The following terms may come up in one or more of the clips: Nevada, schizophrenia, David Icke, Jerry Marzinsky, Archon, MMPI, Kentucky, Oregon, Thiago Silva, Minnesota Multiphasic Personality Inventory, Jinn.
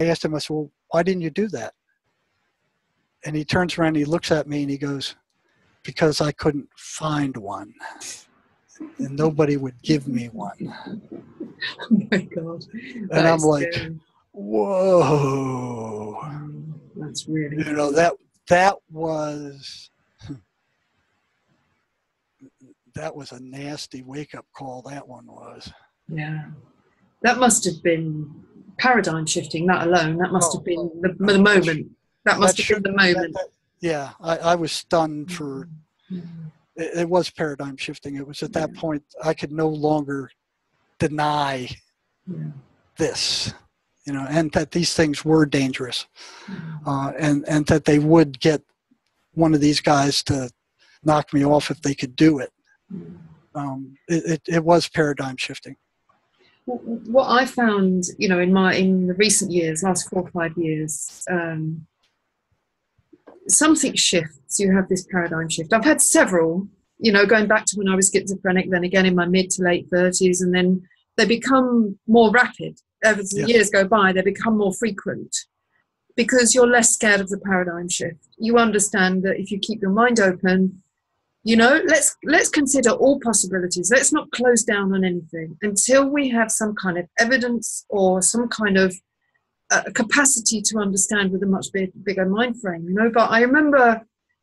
I asked him, I said, well, why didn't you do that? And he turns around, he looks at me and he goes, because I couldn't find one. And nobody would give me one. Oh my God. And I'm like, scary. Whoa. That's really, you know, that was a nasty wake-up call, that one was. Yeah. That must have been paradigm shifting, that alone. That must have been the moment. That must have been the moment. Yeah, I was stunned for... Mm-hmm. It was paradigm shifting. It was at that point I could no longer deny this, you know, and that these things were dangerous, and that they would get one of these guys to knock me off if they could do it. It was paradigm shifting. What I found, you know, in the recent years, last 4 or 5 years, something shifts. You have this paradigm shift. I've had several, you know, going back to when I was schizophrenic, then again in my mid to late 30s, and then they become more rapid. As the years go by, they become more frequent because you're less scared of the paradigm shift. You understand that if you keep your mind open, you know, let's consider all possibilities. Let's not close down on anything until we have some kind of evidence or some kind of a capacity to understand with a much bigger mind frame, you know. But I remember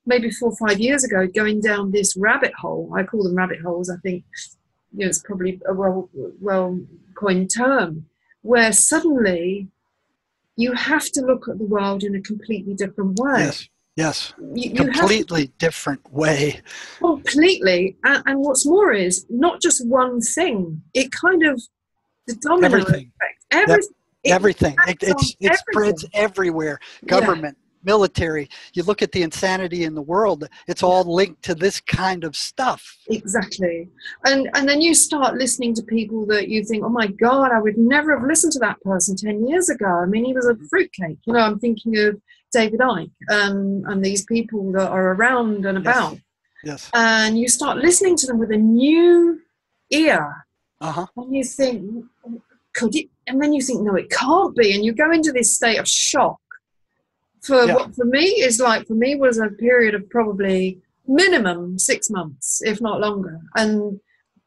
maybe 4 or 5 years ago going down this rabbit hole. I call them rabbit holes. I think, you know, it's probably a well-coined term, where suddenly you have to look at the world in a completely different way. Yes, yes, completely different way. Completely, and what's more is not just one thing. It kind of the domino effect. Everything. It spreads everywhere. Government, military. You look at the insanity in the world, it's all linked to this kind of stuff. Exactly. And then you start listening to people that you think, oh my God, I would never have listened to that person 10 years ago. I mean, he was a fruitcake. You know, I'm thinking of David Icke and these people that are around and about. Yes. And you start listening to them with a new ear. And you think, could it? And then you think, no, it can't be. And you go into this state of shock. For what for me is like, for me was a period of probably minimum 6 months, if not longer. And,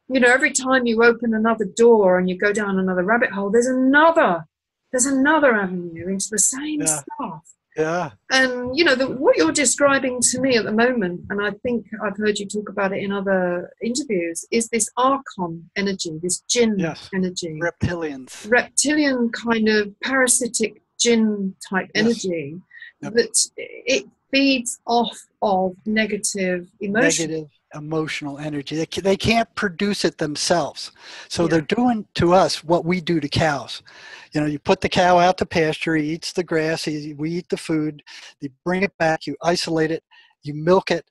you know, every time you open another door and you go down another rabbit hole, there's another avenue into the same stuff. Yeah. And, you know, what you're describing to me at the moment, and I think I've heard you talk about it in other interviews, is this Archon energy, this Jinn energy. Reptilians. Reptilian kind of parasitic Jinn type energy that it feeds off of negative emotion. Negative emotional energy. They can't produce it themselves. So they're doing to us what we do to cows. You know, you put the cow out to pasture, he eats the grass, we eat the food, you bring it back, you isolate it, you milk it,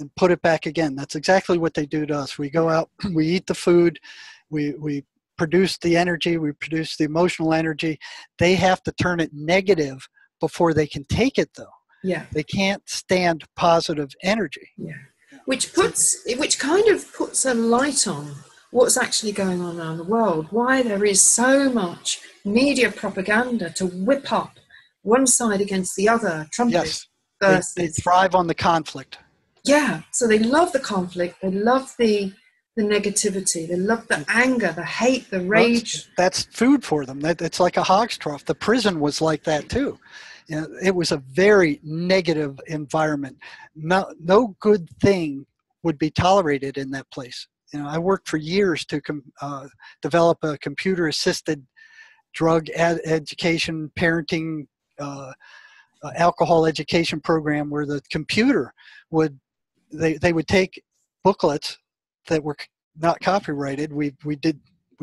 and put it back again. That's exactly what they do to us. We go out, we eat the food, we produce the energy, we produce the emotional energy. They have to turn it negative before they can take it, though. Yeah. They can't stand positive energy. Yeah. Which kind of puts a light on what's actually going on around the world, why there is so much media propaganda to whip up one side against the other. Trump they thrive on the conflict. Yeah, so they love the conflict, they love the negativity, they love the anger, the hate, the rage. That's food for them. It's like a hog's trough. The prison was like that too. You know, it was a very negative environment. No good thing would be tolerated in that place. You know, I worked for years to develop a computer-assisted drug education, parenting, alcohol education program where the computer would, they would take booklets that were not copyrighted. We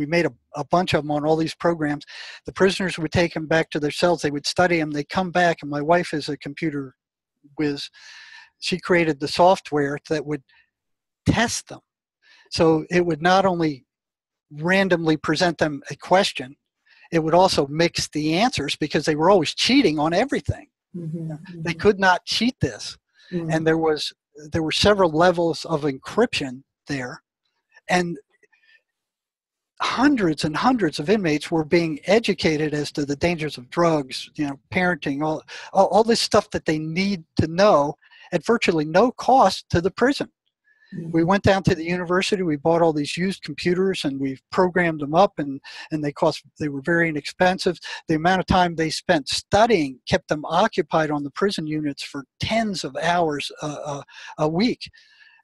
made a bunch of them on all these programs. The prisoners would take them back to their cells. They would study them. They come back, and my wife is a computer whiz. She created the software that would test them. So it would not only randomly present them a question, it would also mix the answers because they were always cheating on everything. Mm-hmm. They could not cheat this. Mm-hmm. And there were several levels of encryption there. And hundreds and hundreds of inmates were being educated as to the dangers of drugs, you know, parenting, all this stuff that they need to know at virtually no cost to the prison. We went down to the university, we bought all these used computers and we programmed them up, and they were very inexpensive. The amount of time they spent studying kept them occupied on the prison units for tens of hours a week.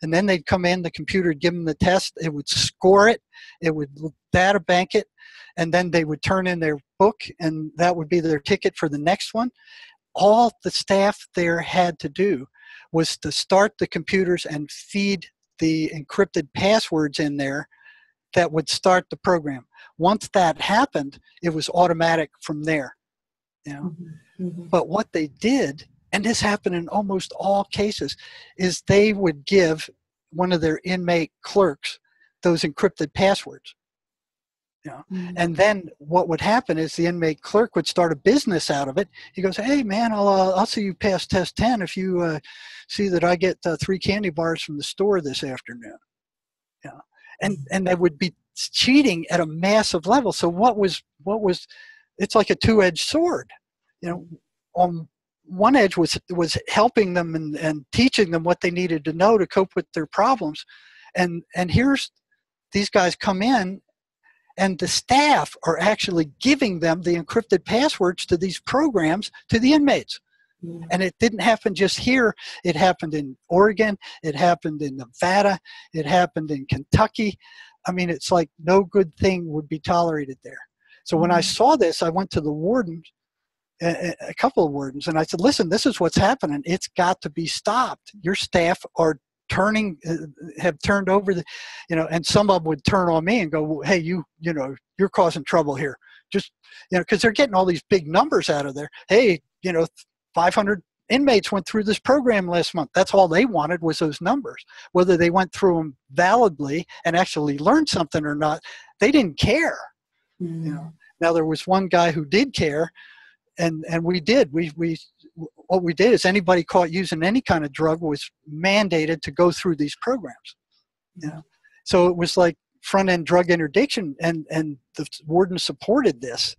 And then they'd come in, the computer would give them the test, it would score it, it would data bank it, and then they would turn in their book and that would be their ticket for the next one. All the staff there had to do was to start the computers and feed the encrypted passwords in there that would start the program. Once that happened, it was automatic from there. You know? But what they did, and this happened in almost all cases, is they would give one of their inmate clerks those encrypted passwords. You know? And then what would happen is the inmate clerk would start a business out of it. He goes, hey, man, I'll see you pass test 10 if you see that I get 3 candy bars from the store this afternoon. You know? And they would be cheating at a massive level. So what was it's like a two-edged sword. You know, on one edge was helping them and teaching them what they needed to know to cope with their problems. And here's these guys come in, and the staff are actually giving them the encrypted passwords to these programs to the inmates. And it didn't happen just here. It happened in Oregon. It happened in Nevada. It happened in Kentucky. I mean, it's like no good thing would be tolerated there. So when I saw this, I went to the warden, a couple of wardens, and I said, listen, this is what's happening. It's got to be stopped. Your staff are have turned over the, you know, and some of them would turn on me and go, well, hey, you know, you're causing trouble here. Just, you know, because they're getting all these big numbers out of there. Hey, you know, 500 inmates went through this program last month. That's all they wanted was those numbers. Whether they went through them validly and actually learned something or not, they didn't care. You know? Now there was one guy who did care, and we did. What we did is anybody caught using any kind of drug was mandated to go through these programs. You know? So it was like front-end drug interdiction, and the warden supported this.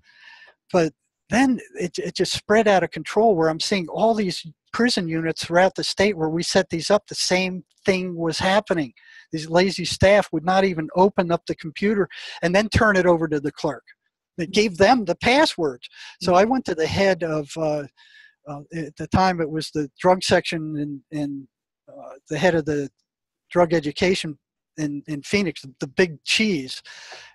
But then it just spread out of control, where I'm seeing all these prison units throughout the state where we set these up, the same thing was happening. These lazy staff would not even open up the computer and then turn it over to the clerk. That gave them the passwords. So I went to the head of... at the time, it was the drug section and the head of the drug education in Phoenix, the big cheese.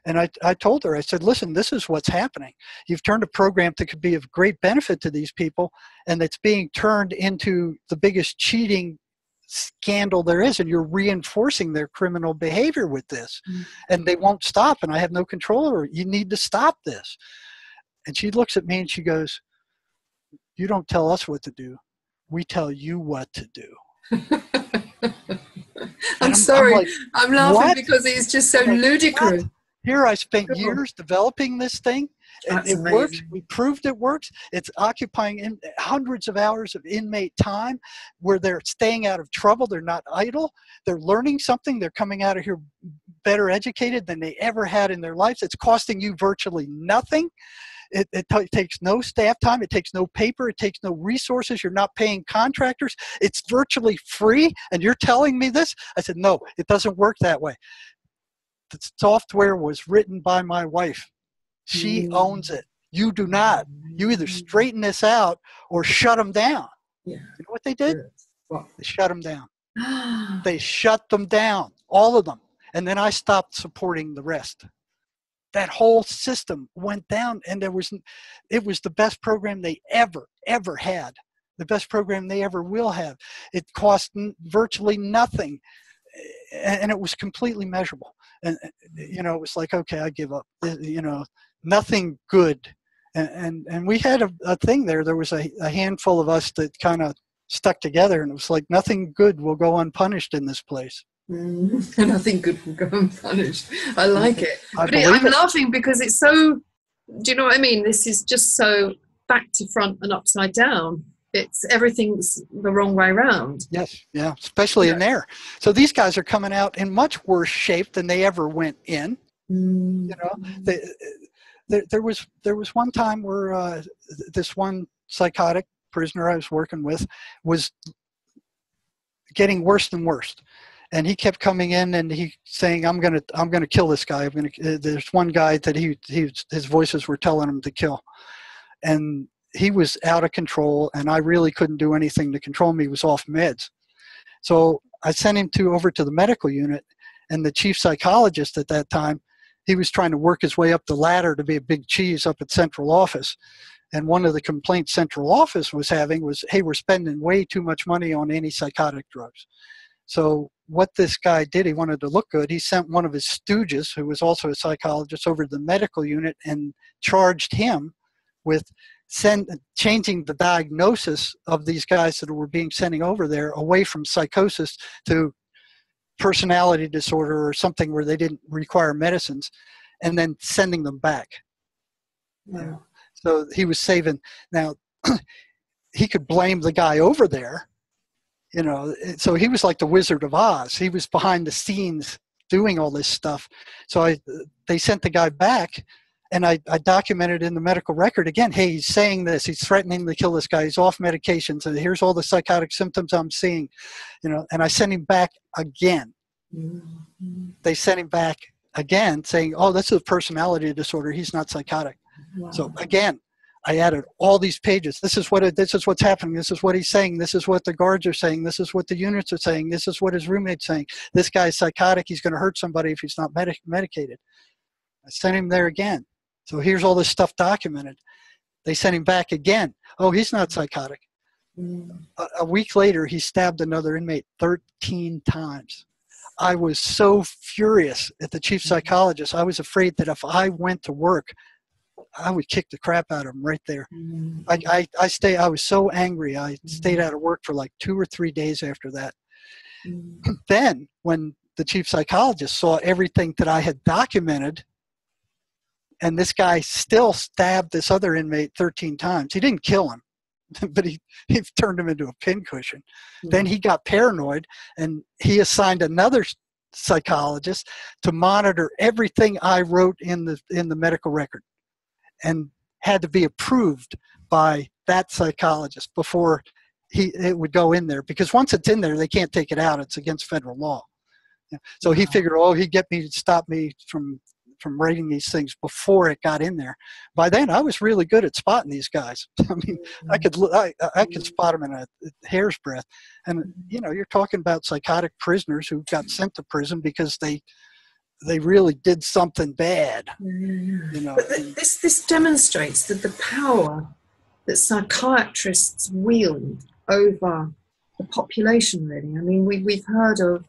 And I told her, I said, listen, this is what's happening. You've turned a program that could be of great benefit to these people, and it's being turned into the biggest cheating scandal there is, and you're reinforcing their criminal behavior with this. And they won't stop, and I have no control over it. You need to stop this. And she looks at me and she goes, you don't tell us what to do. We tell you what to do. I'm sorry. I'm laughing what? Because it's just so ludicrous. What? Here I spent years developing this thing, and that's it amazing. Works. We proved it works. It's occupying hundreds of hours of inmate time where they're staying out of trouble. They're not idle. They're learning something. They're coming out of here better educated than they ever had in their lives. It's costing you virtually nothing. It takes no staff time. It takes no paper. It takes no resources. You're not paying contractors. It's virtually free, and you're telling me this? I said, no, it doesn't work that way. The software was written by my wife. She owns it. You do not. You either straighten this out or shut them down. Yeah. You know what they did? Yes. Well, they shut them down. They shut them down, all of them. And then I stopped supporting the rest. That whole system went down, and it was the best program they ever had, the best program they ever will have. It cost virtually nothing, and it was completely measurable. And, you know, it was like, okay, I give up, you know, nothing good. And we had a thing there. There was a handful of us that kind of stuck together, and it was like, nothing good will go unpunished in this place. Nothing good will go unpunished. I like it. I'm laughing because it's so, do you know what I mean? This is just so back to front and upside down. It's everything's the wrong way around. Yes, yeah, especially in there. So these guys are coming out in much worse shape than they ever went in. You know, there was one time where this one psychotic prisoner I was working with was getting worse than worse, and he kept coming in and he saying, I'm gonna kill this guy. There's one guy that his voices were telling him to kill, and he was out of control, and I really couldn't do anything to control him. He was off meds, so I sent him over to the medical unit, and the chief psychologist at that time, he was trying to work his way up the ladder to be a big cheese up at central office. And one of the complaints central office was having was, hey, we're spending way too much money on antipsychotic drugs. So what this guy did, he wanted to look good. He sent one of his stooges, who was also a psychologist, over to the medical unit and charged him with changing the diagnosis of these guys that were being sent over there away from psychosis to personality disorder or something where they didn't require medicines, and then sending them back. Yeah. You know? So he was saving. Now, he could blame the guy over there, you know, so he was like the Wizard of Oz. He was behind the scenes doing all this stuff. So they sent the guy back, and I documented in the medical record again, hey, he's saying this, he's threatening to kill this guy, he's off medications, and here's all the psychotic symptoms I'm seeing, you know, and I sent him back again. Mm-hmm. They sent him back again saying, oh, this is a personality disorder, he's not psychotic. Wow. So again, I added all these pages. This is what's happening. This is what he's saying. This is what the guards are saying. This is what the units are saying. This is what his roommate's saying. This guy's psychotic. He's going to hurt somebody if he's not medicated. I sent him there again. So here's all this stuff documented. They sent him back again. Oh, he's not psychotic. A week later, he stabbed another inmate 13 times. I was so furious at the chief psychologist. I was afraid that if I went to work, I would kick the crap out of him right there. Mm-hmm. I was so angry. I stayed out of work for like 2 or 3 days after that. Mm-hmm. Then when the chief psychologist saw everything that I had documented, and this guy still stabbed this other inmate 13 times. He didn't kill him, but he turned him into a pincushion. Mm-hmm. Then he got paranoid, and he assigned another psychologist to monitor everything I wrote in the medical record, and had to be approved by that psychologist before it would go in there. Because once it's in there, they can't take it out. It's against federal law. So he figured, oh, he'd get me, stop me from writing these things before it got in there. By then, I was really good at spotting these guys. I mean, I could spot them in a hair's breadth. And, you know, you're talking about psychotic prisoners who got sent to prison because they really did something bad. You know. But this demonstrates that the power that psychiatrists wield over the population, really. I mean, we've heard of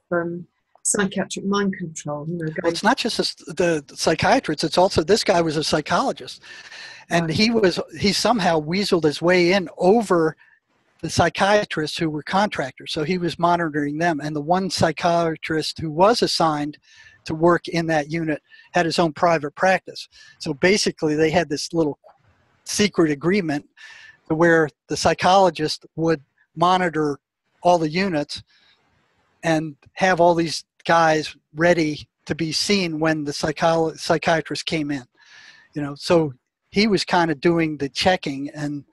psychiatric mind control. You know, well, it's not just the psychiatrists, it's also this guy was a psychologist. And right. he somehow weaseled his way in over the psychiatrists who were contractors. So he was monitoring them. And the one psychiatrist who was assigned to work in that unit had his own private practice. So basically they had this little secret agreement where the psychologist would monitor all the units and have all these guys ready to be seen when the psychiatrist came in, you know. So he was kind of doing the checking, and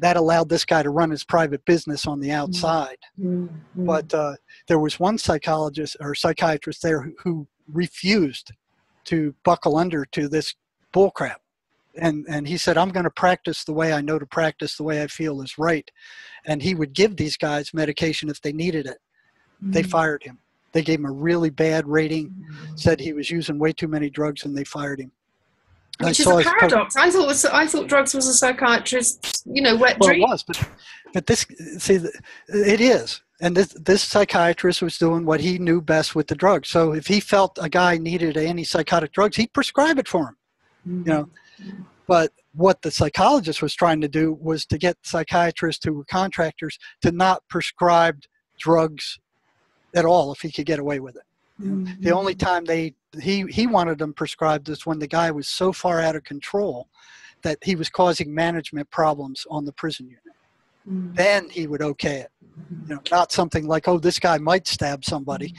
that allowed this guy to run his private business on the outside. Mm-hmm. But there was one psychologist or psychiatrist there who refused to buckle under to this bullcrap, and he said, I'm going to practice the way I know to practice, the way I feel is right. And he would give these guys medication if they needed it. Mm-hmm. They fired him. They gave him a really bad rating. Mm-hmm. Said he was using way too many drugs, and they fired him. Which is a paradox. I thought drugs was a psychiatrist, you know, wet dream. Well, it was, but this, see, it is. And this psychiatrist was doing what he knew best with the drug. So if he felt a guy needed antipsychotic drugs, he'd prescribe it for him, you know. But what the psychologist was trying to do was to get psychiatrists who were contractors to not prescribe drugs at all if he could get away with it. Mm-hmm. The only time he wanted them prescribed is when the guy was so far out of control that he was causing management problems on the prison unit. Mm-hmm. Then he would okay it. Mm-hmm. You know, not something like, oh, this guy might stab somebody.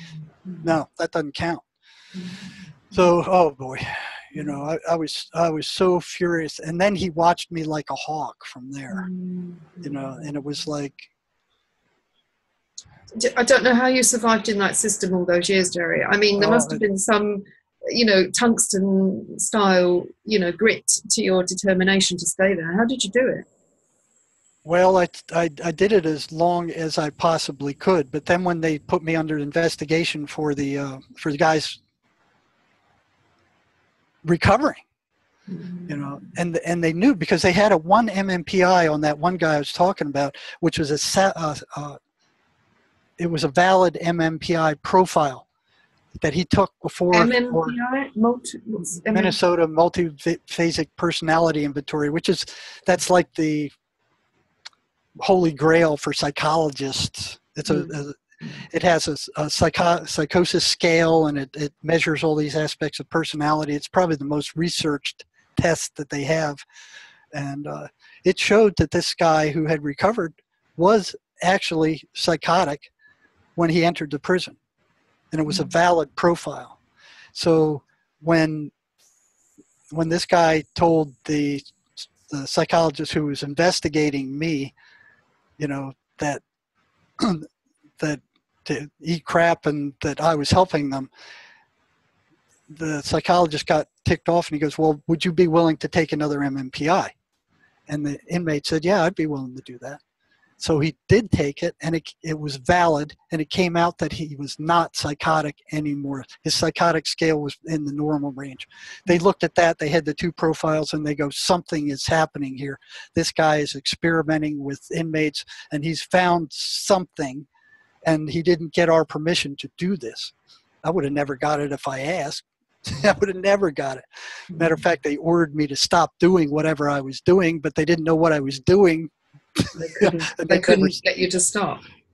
Mm-hmm. No, that doesn't count. Mm-hmm. So, oh boy, you know, I was so furious. And then he watched me like a hawk from there, you know, and it was like. I don't know how you survived in that system all those years, Jerry. I mean, there must have been some, you know, tungsten style, you know, grit to your determination to stay there. How did you do it? Well, I did it as long as I possibly could. But then when they put me under investigation for the guys recovering, you know, and they knew because they had a 1 MMPI on that one guy I was talking about, which was it was a valid MMPI profile that he took before Minnesota Multiphasic Personality Inventory, which is, that's like the holy grail for psychologists. It's it has a psychosis scale, and it measures all these aspects of personality. It's probably the most researched test that they have. And it showed that this guy who had recovered was actually psychotic when he entered the prison. And it was a valid profile. So when this guy told the psychologist who was investigating me, you know, that that to eat crap and that I was helping them, the psychologist got ticked off and he goes, well, would you be willing to take another MMPI? And the inmate said, yeah, I'd be willing to do that. So he did take it, and it was valid, and it came out that he was not psychotic anymore. His psychotic scale was in the normal range. They looked at that. They had the two profiles, and they go, something is happening here. This guy is experimenting with inmates, and he's found something, and he didn't get our permission to do this. I would have never got it if I asked. I would have never got it. Matter of fact, they ordered me to stop doing whatever I was doing, but they didn't know what I was doing. They couldn't get you to stop.